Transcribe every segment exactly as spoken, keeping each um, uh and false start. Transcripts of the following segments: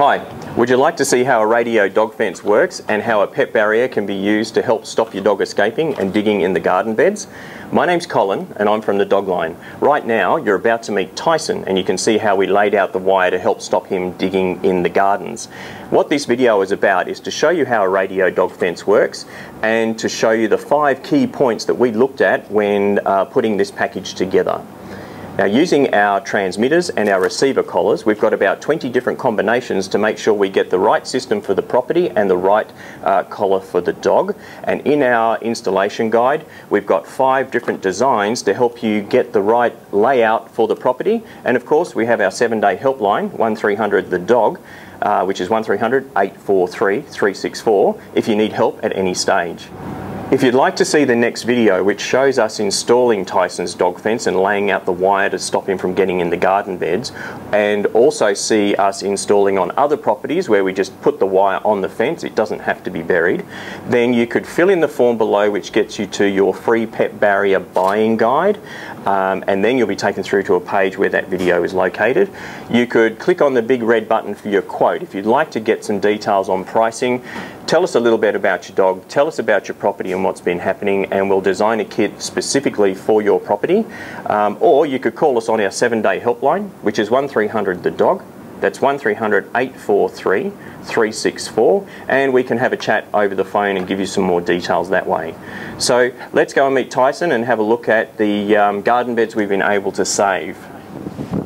Hi, would you like to see how a radio dog fence works and how a pet barrier can be used to help stop your dog escaping and digging in the garden beds? My name's Colin and I'm from The Dog Line. Right now you're about to meet Tyson and you can see how we laid out the wire to help stop him digging in the gardens. What this video is about is to show you how a radio dog fence works and to show you the five key points that we looked at when uh, putting this package together. Now, using our transmitters and our receiver collars, we've got about twenty different combinations to make sure we get the right system for the property and the right uh, collar for the dog. And in our installation guide, we've got five different designs to help you get the right layout for the property. And of course, we have our seven-day helpline, one three hundred the dog, uh, which is one three hundred, eight four three, three six four, if you need help at any stage. If you'd like to see the next video, which shows us installing Tyson's dog fence and laying out the wire to stop him from getting in the garden beds, and also see us installing on other properties where we just put the wire on the fence, it doesn't have to be buried, then you could fill in the form below, which gets you to your free pet barrier buying guide, um, and then you'll be taken through to a page where that video is located. You could click on the big red button for your quote. If you'd like to get some details on pricing, tell us a little bit about your dog, tell us about your property and what's been happening, and we'll design a kit specifically for your property. Um, or you could call us on our seven-day helpline, which is one three hundred the dog. That's one three hundred, eight four three, three six four, and we can have a chat over the phone and give you some more details that way. So let's go and meet Tyson and have a look at the um, garden beds we've been able to save.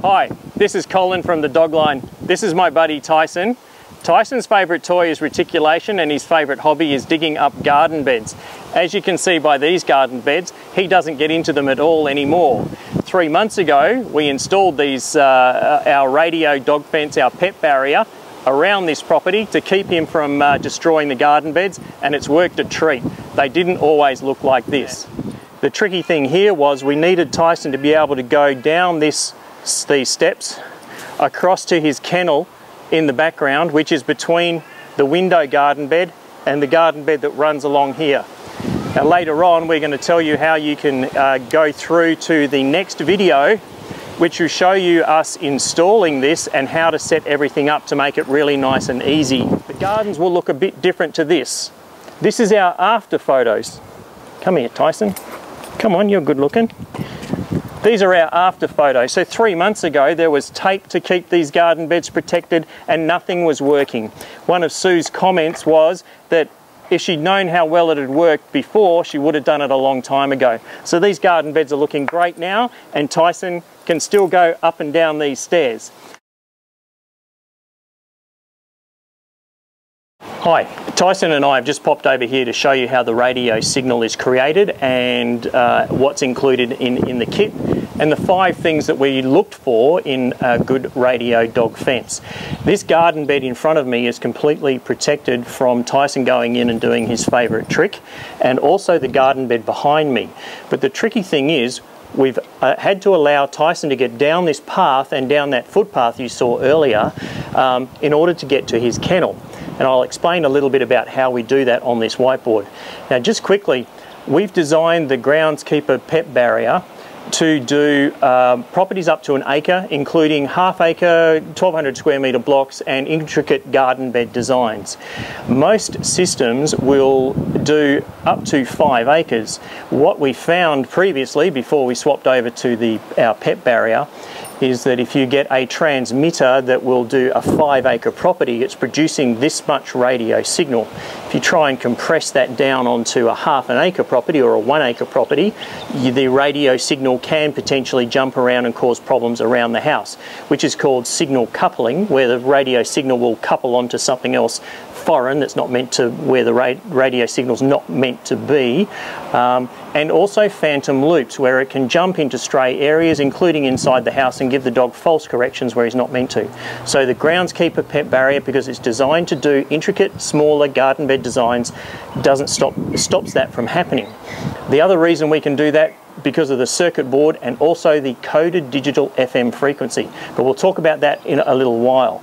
Hi, this is Colin from The Dog Line. This is my buddy Tyson. Tyson's favourite toy is reticulation and his favourite hobby is digging up garden beds. As you can see by these garden beds, he doesn't get into them at all anymore. Three months ago, we installed these, uh, our radio dog fence, our pet barrier, around this property to keep him from uh, destroying the garden beds, and it's worked a treat. They didn't always look like this. The tricky thing here was we needed Tyson to be able to go down this, these steps, across to his kennel in the background, which is between the window garden bed and the garden bed that runs along here. Now later on we're going to tell you how you can uh, go through to the next video, which will show you us installing this and how to set everything up to make it really nice and easy. The gardens will look a bit different to this. This is our after photos. Come here Tyson, come on, you're good looking. These are our after photos. So three months ago, there was tape to keep these garden beds protected and nothing was working. One of Sue's comments was that if she'd known how well it had worked before, she would have done it a long time ago. So these garden beds are looking great now and Tyson can still go up and down these stairs. Hi, Tyson and I have just popped over here to show you how the radio signal is created and uh, what's included in, in the kit and the five things that we looked for in a good radio dog fence. This garden bed in front of me is completely protected from Tyson going in and doing his favourite trick, and also the garden bed behind me. But the tricky thing is we've uh, had to allow Tyson to get down this path and down that footpath you saw earlier um, in order to get to his kennel. And I'll explain a little bit about how we do that on this whiteboard. Now just quickly, we've designed the Groundskeeper Pet barrier to do um, properties up to an acre, including half acre, twelve hundred square metre blocks and intricate garden bed designs. Most systems will do up to five acres. What we found previously, before we swapped over to the, our pet barrier, is that if you get a transmitter that will do a five acre property, it's producing this much radio signal. If you try and compress that down onto a half an acre property or a one acre property, you, the radio signal can potentially jump around and cause problems around the house, which is called signal coupling, where the radio signal will couple onto something else foreign that's not meant to, where the ra radio signal's not meant to be, um, and also phantom loops, where it can jump into stray areas, including inside the house, and give the dog false corrections where he's not meant to. So the Groundskeeper Pet barrier, because it's designed to do intricate, smaller garden bed designs, doesn't stop, stops that from happening. The other reason we can do that, because of the circuit board and also the coded digital F M frequency, but we'll talk about that in a little while.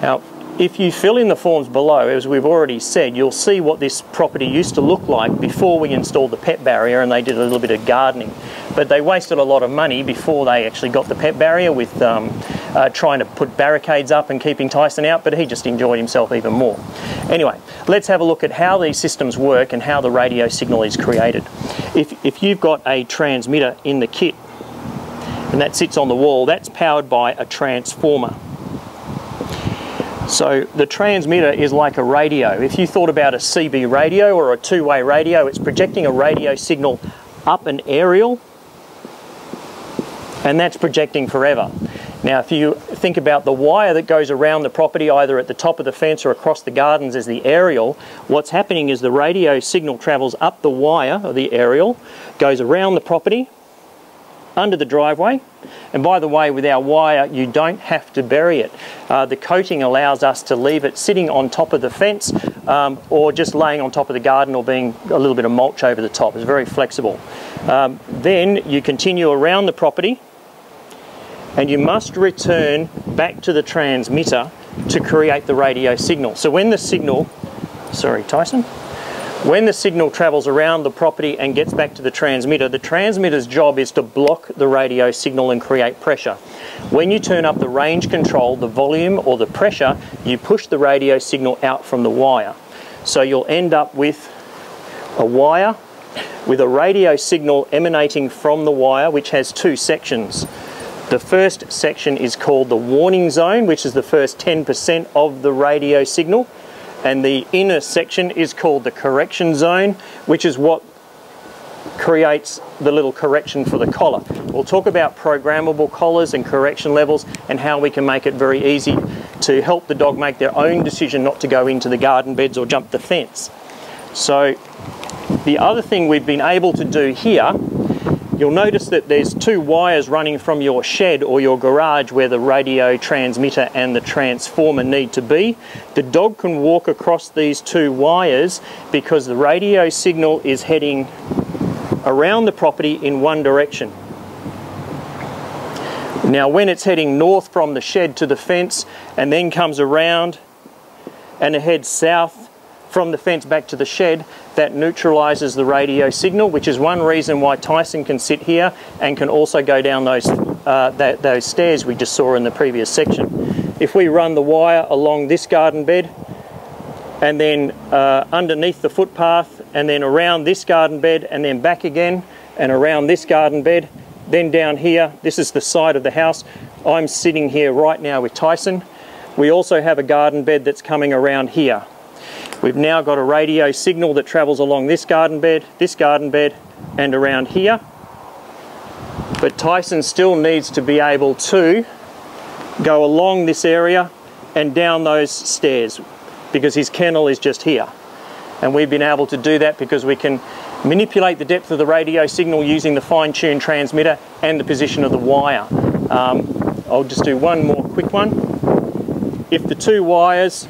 Now, If you fill in the forms below, as we've already said, you'll see what this property used to look like before we installed the pet barrier, and they did a little bit of gardening. But they wasted a lot of money before they actually got the pet barrier with um, uh, trying to put barricades up and keeping Tyson out, but he just enjoyed himself even more. Anyway, let's have a look at how these systems work and how the radio signal is created. If, if you've got a transmitter in the kit and that sits on the wall, that's powered by a transformer. So the transmitter is like a radio. If you thought about a C B radio or a two-way radio, it's projecting a radio signal up an aerial, and that's projecting forever. Now, if you think about the wire that goes around the property, either at the top of the fence or across the gardens as the aerial, what's happening is the radio signal travels up the wire, or the aerial, goes around the property, under the driveway. And by the way, with our wire, you don't have to bury it. Uh, the coating allows us to leave it sitting on top of the fence um, or just laying on top of the garden or being a little bit of mulch over the top. It's very flexible. Um, then you continue around the property and you must return back to the transmitter to create the radio signal. So when the signal, sorry Tyson, when the signal travels around the property and gets back to the transmitter, the transmitter's job is to block the radio signal and create pressure. When you turn up the range control, the volume or the pressure, you push the radio signal out from the wire. So you'll end up with a wire with a radio signal emanating from the wire, which has two sections. The first section is called the warning zone, which is the first ten percent of the radio signal. And the inner section is called the correction zone, which is what creates the little correction for the collar. We'll talk about programmable collars and correction levels and how we can make it very easy to help the dog make their own decision not to go into the garden beds or jump the fence. So the other thing we've been able to do here, you'll notice that there's two wires running from your shed or your garage where the radio transmitter and the transformer need to be. The dog can walk across these two wires because the radio signal is heading around the property in one direction. Now, when it's heading north from the shed to the fence and then comes around and it heads south from the fence back to the shed, that neutralizes the radio signal, which is one reason why Tyson can sit here and can also go down those, uh, that, those stairs we just saw in the previous section. If we run the wire along this garden bed and then uh, underneath the footpath and then around this garden bed and then back again and around this garden bed, then down here, this is the side of the house. I'm sitting here right now with Tyson. We also have a garden bed that's coming around here. We've now got a radio signal that travels along this garden bed, this garden bed, and around here. But Tyson still needs to be able to go along this area and down those stairs because his kennel is just here. And we've been able to do that because we can manipulate the depth of the radio signal using the fine-tuned transmitter and the position of the wire. Um, I'll just do one more quick one. If the two wires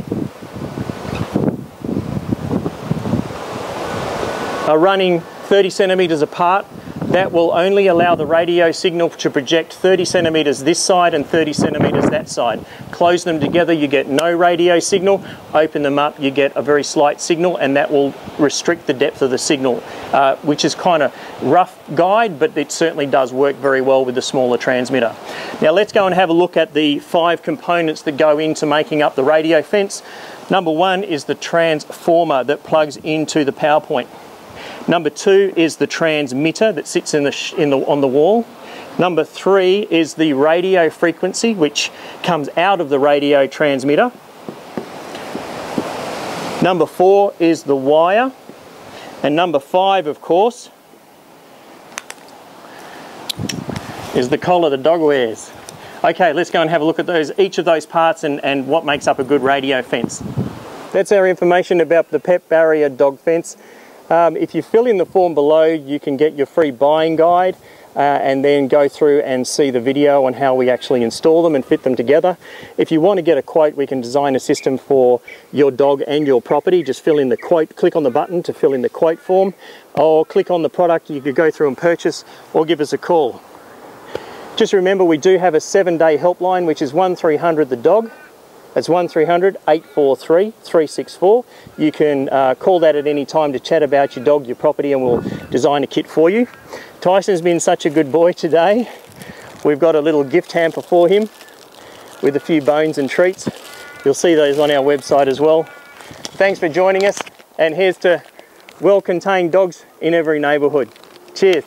are running thirty centimetres apart, that will only allow the radio signal to project thirty centimetres this side and thirty centimetres that side. Close them together, you get no radio signal. Open them up, you get a very slight signal, and that will restrict the depth of the signal, uh, which is kind of rough guide, but it certainly does work very well with the smaller transmitter. Now let's go and have a look at the five components that go into making up the radio fence. Number one is the transformer that plugs into the power point. Number two is the transmitter that sits in the sh in the, on the wall. Number three is the radio frequency, which comes out of the radio transmitter. Number four is the wire. And number five, of course, is the collar the dog wears. Okay, let's go and have a look at those, each of those parts and, and what makes up a good radio fence. That's our information about the pet barrier dog fence. Um, if you fill in the form below, you can get your free buying guide uh, and then go through and see the video on how we actually install them and fit them together. If you want to get a quote, we can design a system for your dog and your property. Just fill in the quote, click on the button to fill in the quote form, or click on the product you could go through and purchase, or give us a call. Just remember, we do have a seven day helpline, which is one three hundred the dog. It's one three hundred, eight four three, three six four. You can uh, call that at any time to chat about your dog, your property, and we'll design a kit for you. Tyson's been such a good boy today. We've got a little gift hamper for him with a few bones and treats. You'll see those on our website as well. Thanks for joining us, and here's to well-contained dogs in every neighbourhood. Cheers.